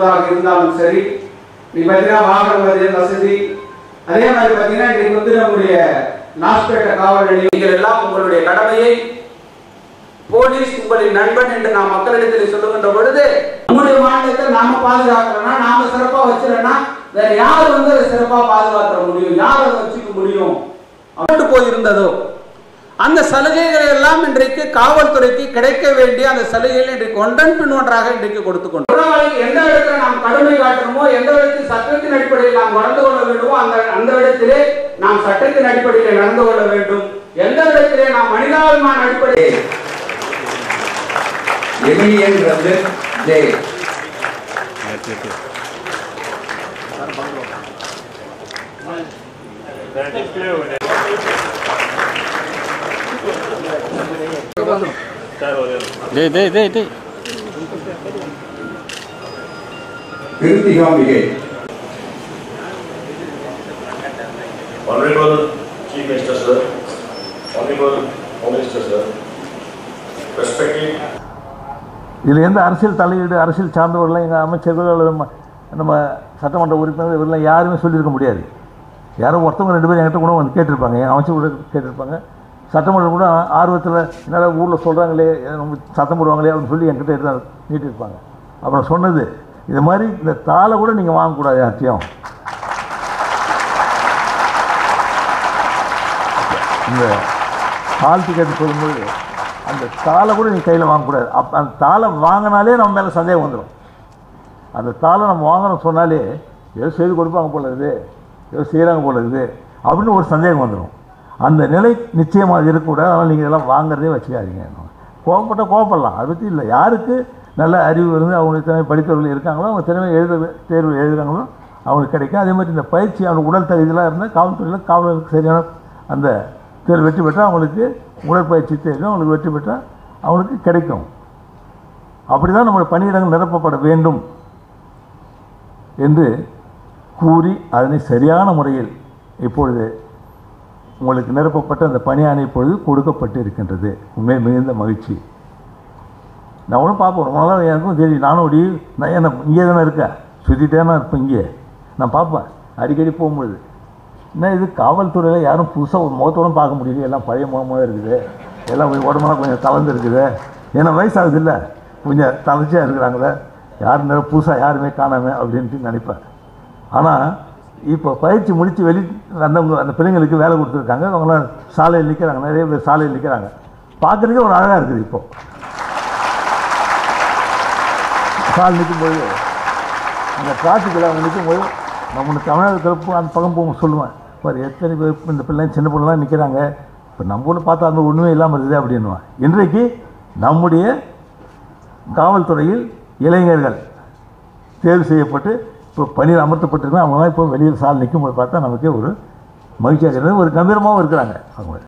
பொருளாக இருந்தாலும் சரி, நீ பார்த்தீங்கன்னா வாகன வசதி, அதே மாதிரி பார்த்தீங்கன்னா இன்னைக்கு வந்து நம்முடைய நாஸ்பேட்டை காவல் நிலையங்கள் எல்லாம் உங்களுடைய கடமையை போலீஸ் உங்களின் நண்பன் என்று நாம் மக்களிடத்தில் சொல்லுகின்ற பொழுது நம்முடைய மாநிலத்தை நாம பாதுகாக்கிறோம்னா, நாம சிறப்பா வச்சிருந்தா வேற யார் வந்து அதை சிறப்பா பாதுகாக்க முடியும், யார் அதை வச்சுக்க முடியும் அப்படின்னு போயிருந்ததோ அந்த சலுகைகளை எல்லாம் இன்றைக்கு காவல்துறைக்கு கிடைக்க வேண்டிய அந்த சலுகைகள் இன்றைக்கு ஒன்றன் பின் ஒன்றாக இன்றைக்கு கொடுத்துக்கொண்டோம். எந்த இடத்துல நாம் கடுமை காட்டுறோமோ, எந்த இடத்தில் சட்டத்தின் அடிப்படையில் நாம் நடந்து கொள்ள வேண்டுமோ அந்த இடத்திலே நாம் சட்டத்தின் அடிப்படையில் நடந்து கொள்ள வேண்டும். எந்த இடத்திலே நாம் மனிதாபிமான அடிப்படையில் Honorable Chief Minister Sir, Honorable Home Minister Sir, respected. இதில் எந்த அரசியல் தலையீடு, அரசியல் சார்ந்தவர்களாம் எங்கள் அமைச்சர்கள் அல்லது நம்ம சட்டமன்ற உறுப்பினர் இவரெல்லாம் யாருமே சொல்லியிருக்க முடியாது. யாரும் ஒருத்தவங்க ரெண்டு பேரும் என்கிட்ட கூட வந்து கேட்டிருப்பாங்க, என் அமைச்சர் கூட கேட்டிருப்பாங்க, சட்டமன்றம் கூட ஆர்வத்தில் என்னால் ஊரில் சொல்கிறாங்களே நம்ம சத்தம் போடுவாங்களே அப்படின்னு சொல்லி என்கிட்ட எடுத்து நீட்டிருப்பாங்க. அப்புறம் சொன்னது இது மாதிரி இந்த தாளை கூட நீங்கள் வாங்கக்கூடாது யார்த்தையும், இந்த ஹால் டிக்கெட் சொல்லும்போது அந்த தாளை கூட நீங்கள் கையில் வாங்கக்கூடாது. அப் அந்த தாளை வாங்கினாலே நம்ம மேலே சந்தேகம் வந்துடும். அந்த தாளை நம்ம வாங்கணும்னு சொன்னாலே ஏதோ செய்து கொடுப்பாங்க போல இருக்குது, ஏதோ செய்கிறாங்க போல இருக்குது அப்படின்னு ஒரு சந்தேகம் வந்துடும். அந்த நிலை நிச்சயமாக இருக்கக்கூடாது. அதனால் நீங்கள் இதெல்லாம் வாங்குறதே வச்சுக்காதீங்க. கோவப்பட்டால் கோவப்படலாம், அதை பற்றி இல்லை. யாருக்கு நல்ல அறிவு இருந்து அவங்களுக்கு திறமை படித்தவர்கள் இருக்காங்களோ, அவங்க திறமை தேர்வு எழுதுகிறாங்களோ அவங்களுக்கு கிடைக்கும். அதே மாதிரி இந்த பயிற்சி அவங்களுக்கு உடல் தகுதியெலாம் இருந்தால் காவல்துறையில் காவலர்களுக்கு சரியான அந்த தேர்வு வெற்றி பெற்றால் அவங்களுக்கு உடற்பயிற்சி தேர்வு அவங்களுக்கு வெற்றி பெற்றால் அவங்களுக்கு கிடைக்கும். அப்படி தான் நம்மளுடைய பணியிடங்கள் நிரப்பப்பட வேண்டும் என்று கூறி அதனை சரியான முறையில் இப்பொழுது உங்களுக்கு நிரப்பப்பட்ட அந்த பணியானை இப்பொழுது கொடுக்கப்பட்டு இருக்கின்றது. உண்மையை மிகுந்த மகிழ்ச்சி. நானும் பார்ப்போம், ரொம்ப நாளாக எனக்கும் தெரியும். நானும் அப்படி நான் என்ன இங்கே தானே இருக்கேன், சுற்றிட்டே தான் இருப்பேன். இங்கே நான் பார்ப்பேன் அடிக்கடி போகும்பொழுது. இன்னும் இது காவல்துறையில் யாரும் புதுசாக ஒரு முகத்தோடும் பார்க்க முடியல, எல்லாம் பழைய முகமாக இருக்குது, எல்லாம் உடம்பெல்லாம் கொஞ்சம் கலந்துருக்குது. ஏன்னா வயசாகுது இல்லை, கொஞ்சம் தளர்ச்சியாக இருக்கிறாங்களே, யார் நிறைய புதுசாக யாருமே காணாமல் அப்படின்ட்டு நினைப்பேன். ஆனால் இப்போ பயிற்சி முடித்து வெளி வந்தவங்க அந்த பிள்ளைங்களுக்கு வேலை கொடுத்துருக்காங்க. அவங்களாம் சாலையில் நிற்கிறாங்க, நிறைய பேர் சாலையில் நிற்கிறாங்க. பார்க்குறதுக்கே ஒரு அழகாக இருக்குது. இப்போது சாலை நிற்கும்போது அந்த டிராஃபிக்கில் அவங்க நிற்கும்போது நம்மளுக்கு தமிழகத்தில் அந்த பக்கம் போக சொல்லுவேன், பாரு எத்தனை பேர் இந்த பிள்ளைங்க சின்ன பிள்ளைலாம் நிற்கிறாங்க. இப்போ நம்ம ஊரில் பார்த்தா அந்த ஒன்றுமே இல்லாமல் இருக்குது அப்படின்னுவான். இன்றைக்கு நம்முடைய காவல்துறையில் இளைஞர்கள் தேர்வு செய்யப்பட்டு இப்போ பணியில் அமர்த்தப்பட்டிருக்காங்க. அவங்களாம் இப்போ வெளியில் சாலை நிற்கும்போது பார்த்தா நமக்கே ஒரு மகிழ்ச்சியாக இருக்கிறது, ஒரு கம்பீரமாகவும் இருக்கிறாங்க. அவங்க